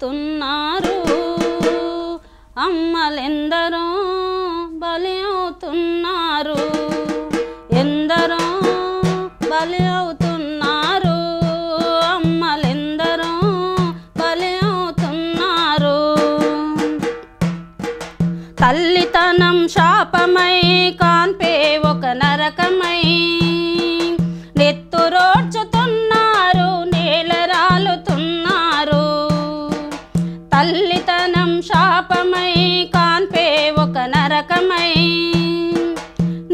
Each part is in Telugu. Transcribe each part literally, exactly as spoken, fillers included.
అవుతున్నారు, అమ్మలెందరో బలి అవుతున్నారు, ఎందరో బలి అవుతున్నారు, అమ్మలెందరో బలి అవుతున్నారు. తల్లితనం శాపమై కాన్పే ఒక నరకమై నెత్తురోడ్చుతున్నారు, నేలరాలుతున్నారు. తల్లితనం శాపమై కాన్పే ఒక నరకమై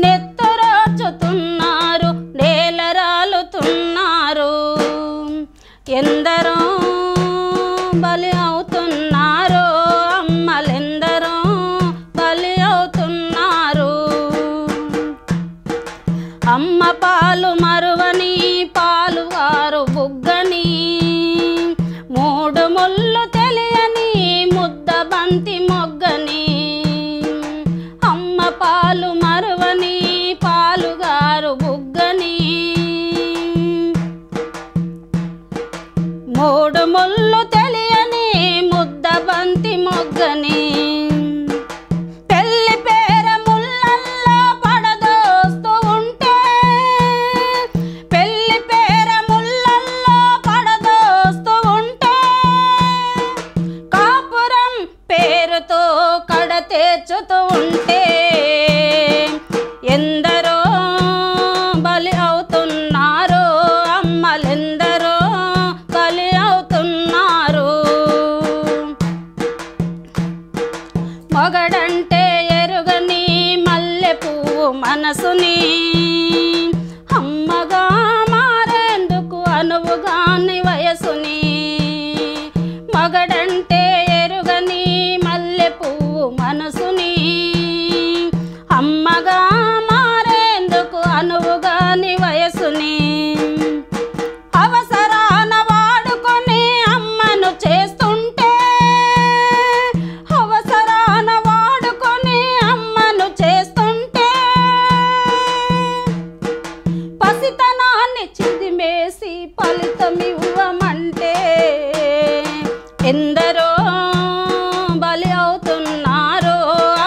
నెత్తురోడ్చుతున్నారు, నేలరాలుతున్నారు. ఎందరో బలి అవుతున్నారు, అమ్మలెందరో బలి అవుతున్నారు. అమ్మ పాలు మరువని పాలువారు బుగ్గని మూడు ముళ్ళు తెలియని ముద్ద బంతి మొగ్గని. అమ్మ పాలు మరువని పాలుగారు బుగ్గని మూడు ముళ్ళు తెలియని ముద్ద బంతి మొగ్గని. కడతేర్చుతూ ఉంటే ఎందరో బలి అవుతున్నారు, అమ్మలెందరో బలి అవుతున్నారు. మొగడంటే ఎరుగని మల్లె పువ్వు మనసుని అమ్మగా మారేందుకు అనువుగాని వయసుని. మొగడంటే ఎరుగని మనసుని అమ్మగా మారేందుకు అనువుగాని వయసుని. అవసరాన వాడుకొని అమ్మను చేస్తుంటే, అవసరాన వాడుకొని అమ్మను చేస్తుంటే పసితనాన్ని చిదిమేసి ఫలితం ఇవ్వమంటే ఎందరో బలి అవుతున్నారు,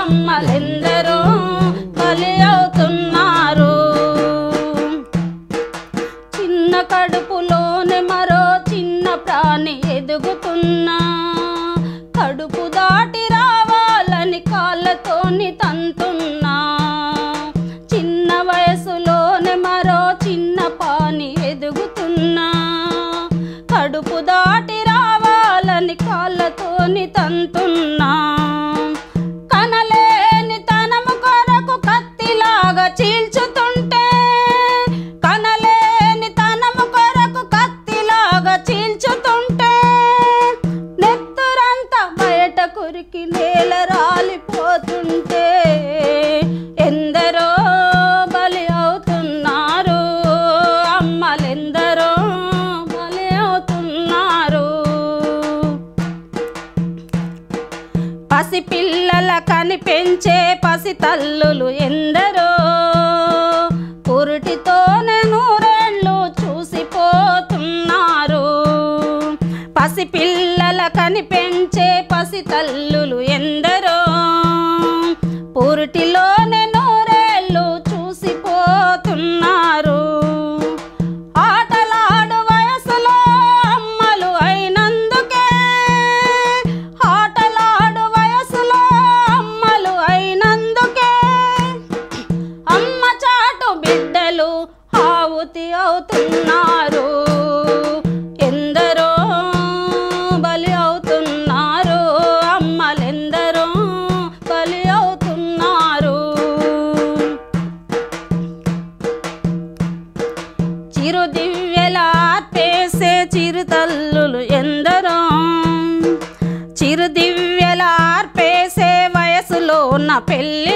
అమ్మలెందరో బలి అవుతున్నారు. చిన్న కడుపులోనే మరో చిన్న ప్రాణి ఎదుగుతున్నా, కడుపు దాటి రావాలని కాళ్ళతోని తంతున్నా. చిన్న వయసులోనే మరో చిన్న పాని ఎదుగుతున్నా, కడుపు దాటి రావాలని కాళ్ళతోని తంతున్నా. కనలేని తనము కొరకు కత్తిలాగా చీల్చుతుంటే, కనలేని తనము కొరకు కత్తిలాగా చీల్చుతుంటే నెత్తురంతా బయట కొరికి నేల రాలిపోతుంటే ఎందరో బలి అవుతున్నారు, అమ్మలెందరో బలి అవుతున్నారు. పసి పిల్లల కనిపించే పసి తల్లులు ఎందరో పురిటితోనే నూరేళ్ళు చూసిపోతున్నారు. పసి పిల్లల కనిపించే పసి తల్లులు ఎందరో పురిటిలోనే నూరేళ్ళు చూసిపోతున్నారు. ఆవుతి అవుతున్నారు, ఎందరో బలి అవుతున్నారు, అమ్మలెందరో బలి అవుతున్నారు. చిరు దివ్యలా పేసే చిరుతల్లులు ఎందరో, చిరు దివ్యలా పేసే వయసులో ఉన్న పెళ్ళి